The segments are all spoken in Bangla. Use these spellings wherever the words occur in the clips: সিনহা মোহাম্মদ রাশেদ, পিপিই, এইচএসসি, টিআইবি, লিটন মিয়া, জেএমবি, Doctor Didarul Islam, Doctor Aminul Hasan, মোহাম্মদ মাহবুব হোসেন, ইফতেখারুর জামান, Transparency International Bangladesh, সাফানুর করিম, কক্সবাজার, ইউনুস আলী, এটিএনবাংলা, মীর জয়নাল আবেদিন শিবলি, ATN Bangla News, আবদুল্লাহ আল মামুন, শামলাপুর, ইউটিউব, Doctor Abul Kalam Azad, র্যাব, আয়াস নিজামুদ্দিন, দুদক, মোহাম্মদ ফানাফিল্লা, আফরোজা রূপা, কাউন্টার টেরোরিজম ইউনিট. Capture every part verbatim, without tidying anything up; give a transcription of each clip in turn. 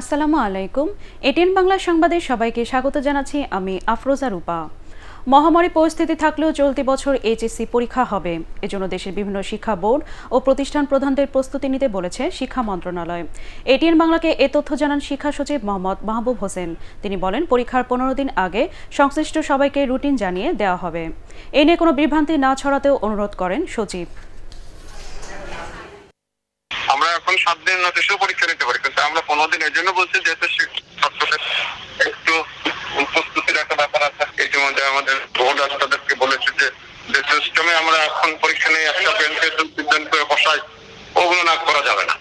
আসসালামু আলাইকুম এটিএন বাংলা সংবাদে সবাইকে স্বাগত জানাচ্ছি আমি আফরোজা রূপা মহামারী পরিস্থিতি থাকলেও চলতি বছর এইচএসসি পরীক্ষা হবে এজন্য দেশের বিভিন্ন শিক্ষা বোর্ড ও প্রতিষ্ঠান প্রধানদের প্রস্তুতি নিতে বলেছে শিক্ষা মন্ত্রণালয় এটিএন বাংলাকে এই তথ্য জানান শিক্ষা সচিব মোহাম্মদ মাহবুব হোসেন তিনি বলেন পরীক্ষার পনেরো দিন আগে সংশ্লিষ্ট সবাইকে রুটিন জানিয়ে দেওয়া হবে এ নিয়ে কোনো বিভ্রান্তি না ছড়াতেও অনুরোধ করেন সচিব আমরা এখন সাত দিন নতিশো পরীক্ষা নিতে পারি কিন্তু আমরা পনেরো দিনের জন্য বলছি যেহেতু ছাত্রদের একটু উপস্থিতি রাখা ব্যাপার আছে ইতিমধ্যে আমাদের বোর্ড আস্তাদেরকে বলেছে যে যে সিস্টেমে আমরা এখন পরীক্ষা নিয়ে একটা বেঞ্চে সিদ্ধান্ত করে বসাই ওগুলো না করা যাবে না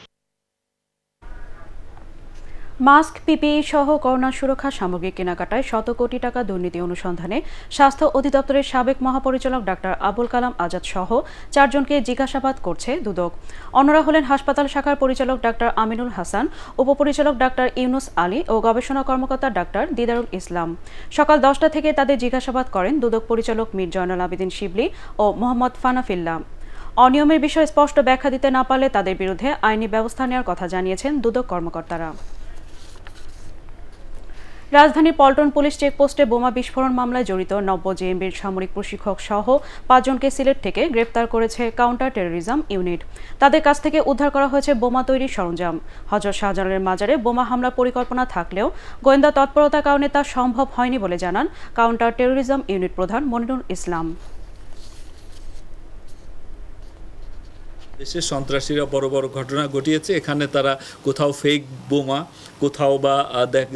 মাস্ক পিপিই সহ করোনা সুরক্ষা সামগ্রী কেনাকাটায় শত কোটি টাকা দুর্নীতি অনুসন্ধানে স্বাস্থ্য অধিদপ্তরের সাবেক মহাপরিচালক ডক্টর আবুল কালাম আজাদ সহ চারজনকে জিজ্ঞাসাবাদ করছে দুদক অন্যরা হলেন হাসপাতাল শাখার পরিচালক ডক্টর আমিনুল হাসান উপপরিচালক ডক্টর ইউনুস আলী ও গবেষণা কর্মকর্তা ডক্টর দিদারুল ইসলাম সকাল দশটা থেকে তাদের জিজ্ঞাসাবাদ করেন দুদক পরিচালক মীর জয়নাল আবেদিন শিবলি ও মোহাম্মদ ফানাফিল্লা অনিয়মের বিষয়ে স্পষ্ট ব্যাখ্যা দিতে না পারলে তাদের বিরুদ্ধে আইনি ব্যবস্থা নেওয়ার কথা জানিয়েছেন দুদক কর্মকর্তারা রাজধানীর পল্টন পুলিশ চেকপোস্টে বোমা বিস্ফোরণ মামলায় জড়িত নব্বই জেএমবির সামরিক প্রশিক্ষক সহ পাঁচজনকে সিলেট থেকে গ্রেপ্তার করেছে কাউন্টার টেরোরিজম ইউনিট তাদের কাছ থেকে উদ্ধার করা হয়েছে বোমা তৈরির সরঞ্জাম হযরত শাহজালালের মাজারে বোমা হামলা পরিকল্পনা থাকলেও গোয়েন্দা তৎপরতার কারণে তা সম্ভব হয়নি বলে জানান কাউন্টার টেরোরিজম ইউনিট প্রধান মনিরুল ইসলাম দেশে সন্ত্রাসীরা বড় বড় ঘটনা ঘটিয়েছে এখানে তারা কোথাও ফেক বোমা কোথাও বা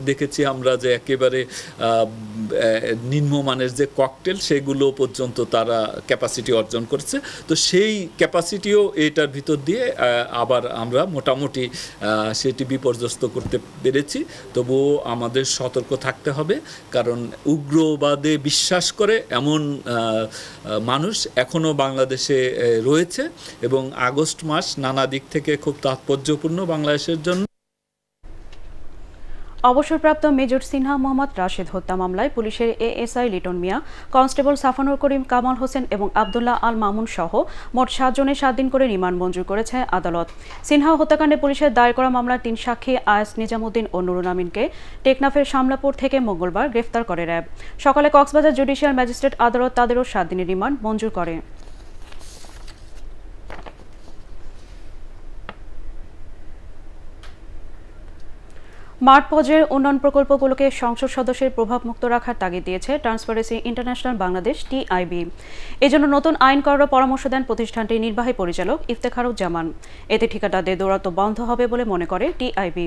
দেখেছি আমরা যে একেবারে নিম্নমানের যে ককটেল সেগুলো পর্যন্ত তারা ক্যাপাসিটি অর্জন করছে তো সেই ক্যাপাসিটিও এটার ভিতর দিয়ে আবার আমরা মোটামুটি সেটি বিপর্যস্ত করতে পেরেছি তবুও আমাদের সতর্ক থাকতে হবে কারণ উগ্রবাদে বিশ্বাস করে এমন মানুষ এখনও বাংলাদেশে রয়েছে এবং আগস্ট মাস নানা দিক থেকে খুব তাৎপর্যপূর্ণ বাংলাদেশের জন্য অবসরপ্রাপ্ত মেজর সিনহা মোহাম্মদ রাশেদ হত্যা মামলায় পুলিশের এএসআই লিটন মিয়া কনস্টেবল সাফানুর করিম কামাল হোসেন এবং আবদুল্লাহ আল মামুন সহ মোট সাতজনের সাত দিন করে রিমান্ড মঞ্জুর করেছে আদালত সিনহা হত্যাকাণ্ডে পুলিশের দায়ের করা মামলার তিন সাক্ষী আয়াস নিজামুদ্দিন ও নুরুন আমিনকে টেকনাফের শামলাপুর থেকে মঙ্গলবার গ্রেফতার করে র্যাব সকালে কক্সবাজার জুডিশিয়াল ম্যাজিস্ট্রেট আদালত তাদেরও সাত দিনের রিমান্ড মঞ্জুর করে মাঠ পর্যায়ের উন্নয়ন প্রকল্পগুলোকে সংসদ সদস্যের প্রভাবমুক্ত রাখার তাগিদ দিয়েছে ট্রান্সপারেন্সি ইন্টারন্যাশনাল বাংলাদেশ টিআইবি এজন্য নতুন আইন করার পরামর্শ দেন প্রতিষ্ঠানটির নির্বাহী পরিচালক ইফতেখারুর জামান এতে ঠিকাদারদের দৌরাত্ম বন্ধ হবে বলে মনে করে টিআইবি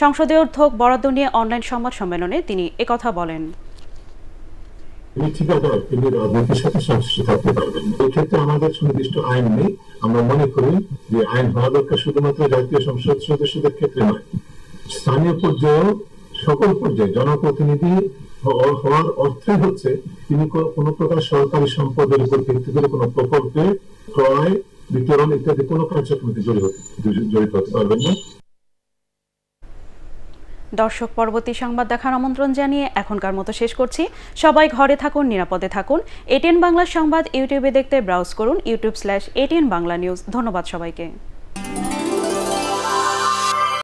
সংসদীয় অর্থক বরাদ্দ নিয়ে অনলাইন সংবাদ সম্মেলনে তিনি একথা বলেন এক্ষেত্রে আমাদের সুনির্দিষ্ট আইন নেই আমরা মনে করি যে আইন হওয়া দরকার শুধুমাত্র জাতীয় সংসদ সদস্যদের ক্ষেত্রে নয় স্থানীয় পর্যায়ে সকল পর্যায়ে জনপ্রতিনিধি হওয়ার অর্থে হচ্ছে তিনি কোনো প্রকার সরকারি সম্পদের উপর ভিত্তি করে কোনো প্রকল্পে ক্রয় বিতরণ ইত্যাদি কোনো কার্যক্রমে জড়িত হতে পারবেন না দর্শক পরবর্তী সংবাদ দেখার আমন্ত্রণ জানিয়ে এখনকার মতো শেষ করছি সবাই ঘরে থাকুন নিরাপদে থাকুন এটিএন বাংলা সংবাদ ইউটিউবে দেখতে ব্রাউজ করুন ইউটিউব slash ATN Bangla news ধন্যবাদ সবাইকে।